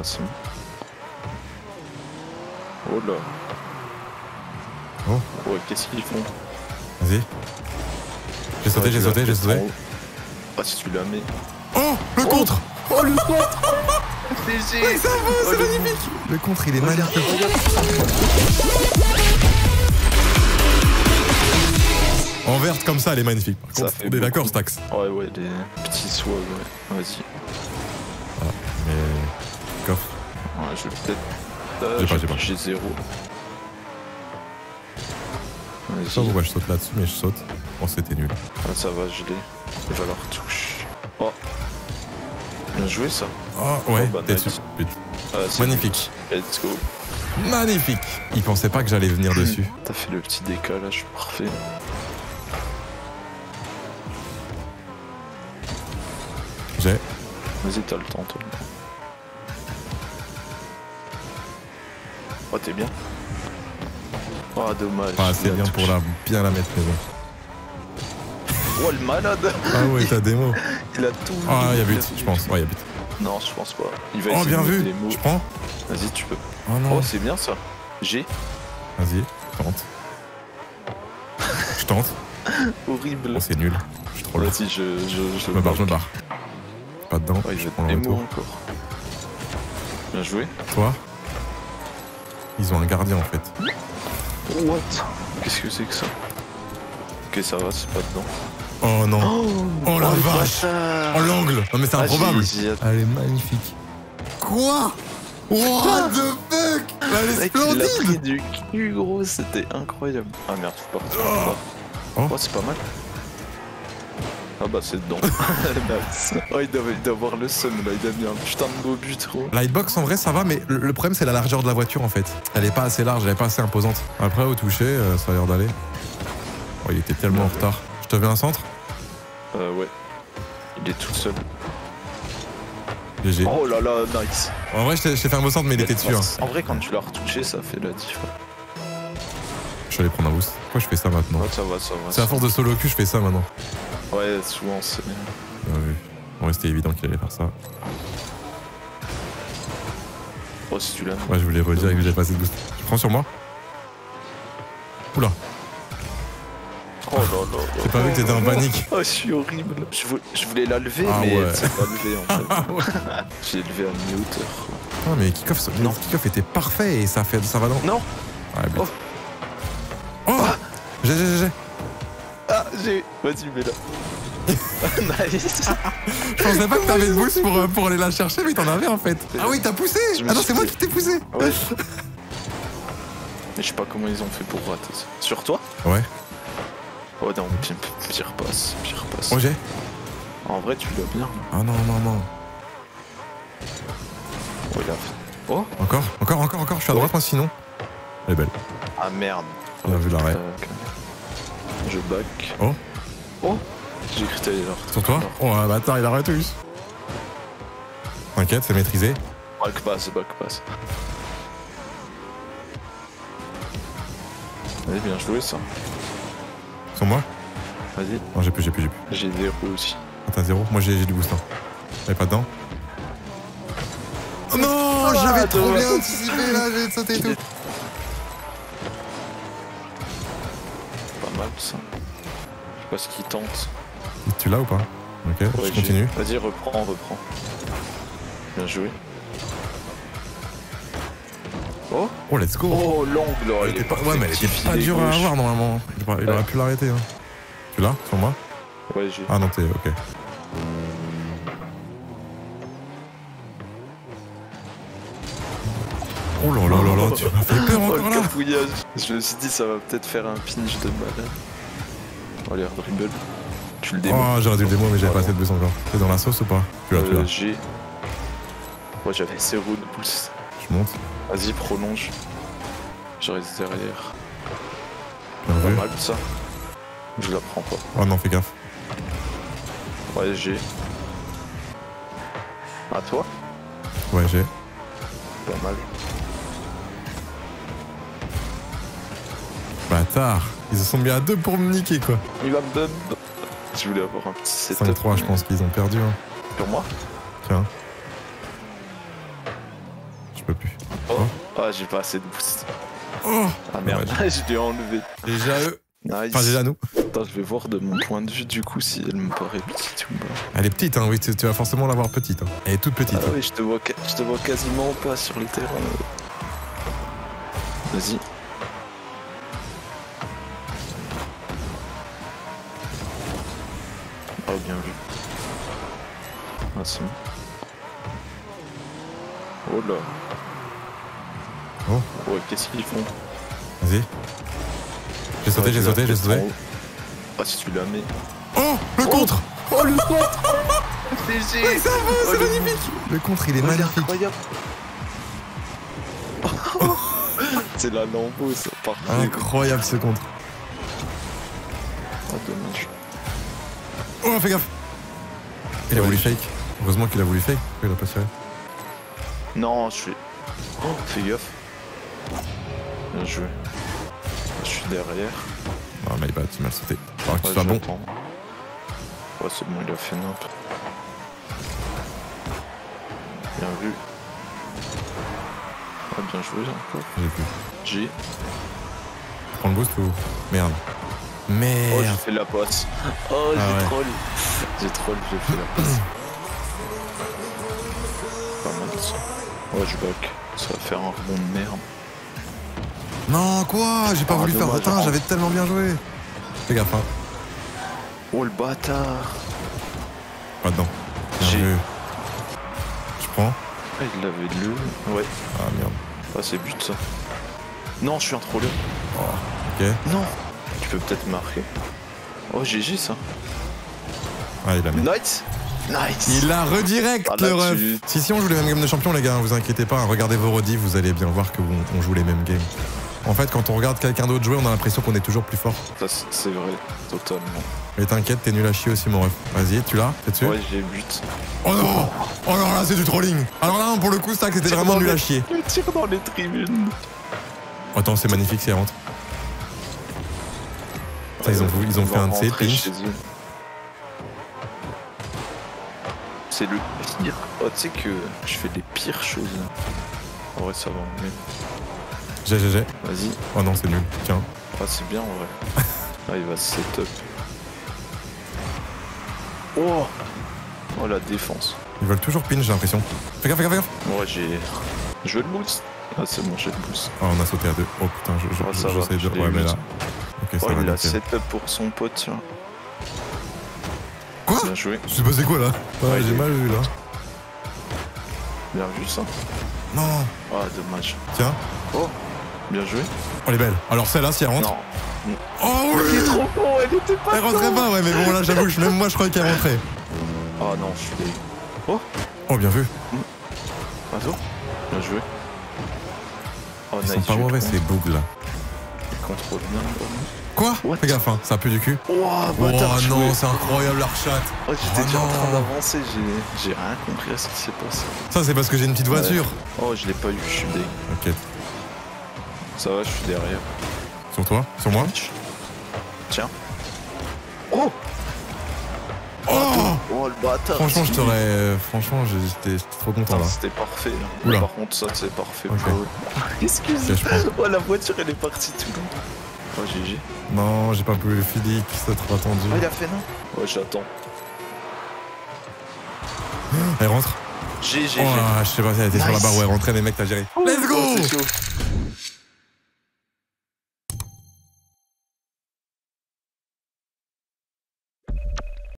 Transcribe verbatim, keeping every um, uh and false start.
Ah c'est bon. Oh là. Oh. Oh qu'est-ce qu'ils font? Vas-y. J'ai sauté, j'ai sauté, j'ai sauté. Ah si tu l'as mais... Oh le contre. Oh le contre. C'est ça, c'est magnifique. Le contre il est malin. En verte comme ça elle est magnifique par contre. On est d'accord Stax? Ouais ouais des petits swags ouais. Vas-y. Ah mais... Coffre. Ouais je vais peut-être... J'ai pas, j'ai pas. J'ai zéro. Je sais pas pourquoi je saute là-dessus mais je saute. Oh c'était nul. Ah ça va je l'ai. Je la retouche. Oh. Bien joué ça. Oh ouais. T'es dessus. Magnifique. Let's go. Magnifique. Il pensait pas que j'allais venir dessus. T'as fait le petit décalage parfait. J'ai. Vas-y t'as le temps toi. Oh t'es bien. Oh dommage. Ah c'est bien pour la bien la mettre mais bon. Oh le malade. Ah ouais t'as des mots. Il a tout. Ah y'a but je pense. Ouais y'a but. Non je pense pas. Il va. Oh bien vu. Je prends. Vas-y tu peux. Oh non. Oh c'est bien ça. J'ai. Vas-y tente. Je tente. Horrible. Oh c'est nul. Je suis trop lourd. Vas-y je je je me barre je me barre. Pas dedans. Ouais je prends le retour. Bien joué. Toi. Ils ont un gardien en fait. What? Qu'est-ce que c'est que ça? Ok ça va c'est pas dedans. Oh non. Oh, oh la oh, vache. Oh l'angle. Non mais c'est ah, improbable. Elle est magnifique. Quoi? What the fuck? Elle est splendide. Il a pris du cul gros. C'était incroyable. Ah merde je peux pas. Oh, oh c'est pas mal. Ah bah c'est dedans. Oh il doit, il doit avoir le seum là. Il a mis un putain de beau but trop. Lightbox en vrai ça va mais le, le problème c'est la largeur de la voiture en fait. Elle est pas assez large, elle est pas assez imposante. Après au toucher euh, ça a l'air d'aller. Oh, il était tellement ouais, en retard. Ouais. Je te fais un centre? Euh ouais. Il est tout seul. G G. Oh là là, nice. En vrai, je t'ai fait un beau centre, mais il était dessus. Hein. En vrai, quand tu l'as retouché, ça fait la diff. Je vais aller prendre un boost. Pourquoi je fais ça maintenant? Ouais, ça va, ça va. C'est à force de solo cul, je fais ça maintenant. Ouais, souvent c'est... Bien vu. Ouais, c'était évident qu'il allait faire ça. Oh, si tu l'as. Ouais, je voulais redire et que j'ai passé de boost. Tu prends sur moi? Oula. Oh là là. J'ai pas vu que t'étais en panique. Oh, je suis horrible. Je voulais, je voulais la lever, ah mais ouais. Elle s'est pas levée en fait. Ah ouais. J'ai levé à mi-hauteur. Non, mais Kickoff, non. Kickoff était parfait et ça, fait, ça va dans. Non ouais, oh. Oh ah. J'ai, j'ai, j'ai. Ah, j'ai. Vas-y, mets là. Nice. Je pensais pas que t'avais le boost pour, pour aller la chercher, mais t'en avais en fait. Ah oui, t'as poussé. Ah non, c'est moi qui t'ai poussé. Ouais. Mais je sais pas comment ils ont fait pour rater ça. Sur toi? Ouais. Oh non, pire passe, pire passe. Roger. En vrai, tu l'as bien. Ah non, non, non. Oh, il a... Oh. Encore, encore, encore, encore. Je suis à droite, moi, sinon. Elle est belle. Ah merde. On a vu l'arrêt. Je back. Oh. Oh. J'ai cru t'aller là. Sur toi? Oh, un bâtard, il arrête tous. T'inquiète, c'est maîtrisé. Back pass, back pass. Allez, bien joué, ça. Sur moi? Vas-y. Non, j'ai plus, j'ai plus, j'ai plus. J'ai zéro aussi. Ah, t'as zéro? Moi, j'ai du boost. J'avais pas dedans. Oh non ah, j'avais trop bien anticipé là, j'ai sauté et tout. Pas mal ça. Je sais pas ce qu'il tente. Tu l'as ou pas? Ok, ouais, je continue. Vas-y, reprends, reprends. Bien joué. Oh, oh, let's go! Oh, l'angle! Elle était pas, ouais, mais elle était pas dure à avoir normalement. Il, il ouais. aurait pu l'arrêter. Hein. Tu l'as? Sur moi? Ouais, j'ai. Ah non, t'es ok. Oh là là là là, tu m'as fait peur encore là! Je me suis dit, ça va peut-être faire un pinch de malade. Oh, allez, dribble. Tu le démo. Oh, j'aurais dû le démo, mais j'avais pas assez de bus encore. T'es dans la sauce ou pas? Tu l'as, tu l'as. J'ai. Moi, j'avais zéro de pouce. Je monte. Vas-y, prolonge. Je reste derrière. Pas mal ça. Je la prends pas. Oh non, fais gaffe. Ouais, j'ai. À toi? Ouais, j'ai. Pas mal. Bâtard. Ils se sont mis à deux pour me niquer, quoi. Il va me donner. Je voulais avoir un petit setup. cinq trois, je pense qu'ils ont perdu. Hein. Pour moi? Tiens. je peux plus. Oh, oh j'ai pas assez de boost. Oh. Ah merde, ouais, je l'ai enlevé. Déjà eux. Nice. Enfin déjà nous. Attends, je vais voir de mon point de vue du coup si elle me paraît petite ou pas. Elle est petite hein, oui, tu, tu vas forcément l'avoir petite. Hein. Elle est toute petite. Ah hein. Oui, je te vois, je te vois quasiment pas sur le terrain. Vas-y. Oh bien vu. Ah c'est bon. Oh là. Oh. Ouais, qu'est-ce qu'ils font? Vas-y. J'ai sauté, j'ai sauté, j'ai sauté. Ah si tu la mets. Oh le contre. Oh le contre. C'est génial. Ça va, c'est magnifique. Le contre il est magnifique. C'est la lambeau ça. Incroyable ce contre. Oh dommage. Oh fais gaffe. Il a voulu fake. Heureusement qu'il a voulu fake. Il a pas tiré. Non je suis. Oh fais gaffe. Bien joué. Je suis derrière. Oh my bad, tu m'as sauté. Faut que tu sois bon. Ouais, c'est bon, il a fait n'importe quoi. Bien vu. Ah, bien joué encore. J'ai plus. J'ai. Prends le boost ou. Merde. Merde. Oh, j'ai fait la passe. Oh, ah, j'ai ouais. troll. J'ai troll, j'ai fait la passe. Pas mal ça. Ouais, je back. Ça va faire un rebond de merde. Non quoi, j'ai pas voulu faire retard, j'avais tellement bien joué. Fais gaffe hein. Oh le bâtard. Pas dedans. J'ai vu. Je prends. Ah il l'avait de l'eau. Ouais. Ah merde. Ah c'est but ça. Non je suis un trolleur. Oh, ok. Non. Tu peux peut-être marquer. Oh G G ça. Ah il a mis. Nice. Nice. Il a redirect ah, le ref. Tu... Si si on joue les mêmes games de champions les gars, vous inquiétez pas, hein, regardez vos rediffs, vous allez bien voir que on, on joue les mêmes games. En fait, quand on regarde quelqu'un d'autre jouer, on a l'impression qu'on est toujours plus fort. C'est vrai, totalement. Mais t'inquiète, t'es nul à chier aussi, mon ref. Vas-y, tu l'as, t'es dessus. Ouais, j'ai but. Oh non. Oh non, là, c'est du trolling. Alors là, pour le coup, c'est que c'était vraiment nul les... à chier. Il tire dans les tribunes. Attends, c'est magnifique, c'est rentre. Ouais, ils ont, ils ont fait un de ces pinches. C'est le pire. Oh, tu sais que je fais des pires choses. En vrai, ça va, mais... J'ai, j'ai, j'ai. Vas-y. Oh non, c'est nul. Tiens. Ah, c'est bien en vrai. Là, il va set-up. Oh. Oh la défense. Ils veulent toujours pin, j'ai l'impression. Fais gaffe, fais gaffe, fais gaffe. Ouais, j'ai. Je veux le boost. Ah, c'est bon, j'ai le boost. Ah, on a sauté à deux. Oh putain, je, je, ah, ça je, va, je sais deux. Ouais, mais là. Okay, oh, ça il va a set-up pour son pote, tiens. Quoi? Bien joué. Je sais pas c'est quoi là. Ouais, ouais j'ai mal vu là. Bien vu ça. Non. Ah, oh, dommage. Tiens. Oh. Bien joué. Oh, elle est belle. Alors celle-là, si elle rentre. Non. Oh, oui. Elle est trop con, elle était pas. Elle rentrait pas, ouais, mais bon, là, j'avoue, même moi, je croyais qu'elle rentrait. Oh non, je suis. Oh. Oh, bien vu. Attends. Bien joué. Oh, ils nice sont pas mauvais, ces bugs là. Ils contrôlent bien. Quoi? What? Fais gaffe, hein, ça pue du cul. Oh, oh non, c'est incroyable, l'archat. Oh, j'étais oh, déjà en train d'avancer, j'ai rien compris à ce qui s'est passé. Ça, c'est parce que j'ai une petite voiture. Ouais. Oh, je l'ai pas eu, je suis dé. Ok. Ça va, je suis derrière. Sur toi? Sur moi? Tiens. Oh. Oh. Oh le bâtard. Franchement, je t'aurais... Euh, franchement, j'étais trop content là. C'était parfait. Oula. Par contre, ça, c'est parfait. Okay. Excusez. Okay, oh, la voiture, elle est partie tout le temps. Oh, G G. Non, j'ai pas pu le Philippe, c'est trop attendu. Ah, il a fait non? Ouais, j'attends. Elle rentre. G G. Oh, je sais pas si elle était sur la barre où elle rentrait, les mecs, t'as géré. Let's go.